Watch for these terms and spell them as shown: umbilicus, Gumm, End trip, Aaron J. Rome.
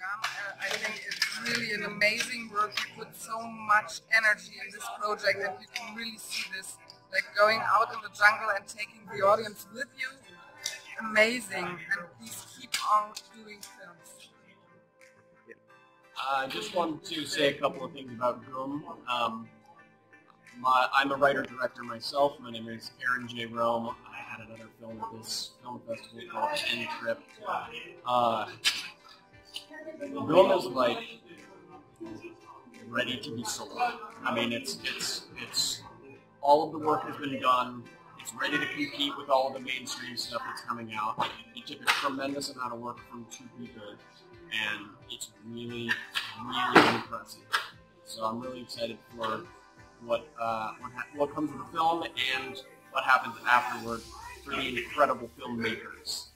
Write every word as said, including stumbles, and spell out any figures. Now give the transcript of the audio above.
Gumm. I think it's really an amazing work. You put so much energy in this project that you can really see this, like going out in the jungle and taking the audience with you. Amazing, and please keep on doing films. I just wanted to say a couple of things about Gumm. Um, my, I'm a writer-director myself. My name is Aaron J. Rome. I had another film at this film festival called End Trip. Uh, Gumm is like ready to be sold. I mean, it's it's it's all of the work has been done. It's ready to compete with all of the mainstream stuff that's coming out. It took a tremendous amount of work from two people, and it's really, really impressive. So I'm really excited for what uh, what, ha what comes with the film and what happens afterward for the incredible filmmakers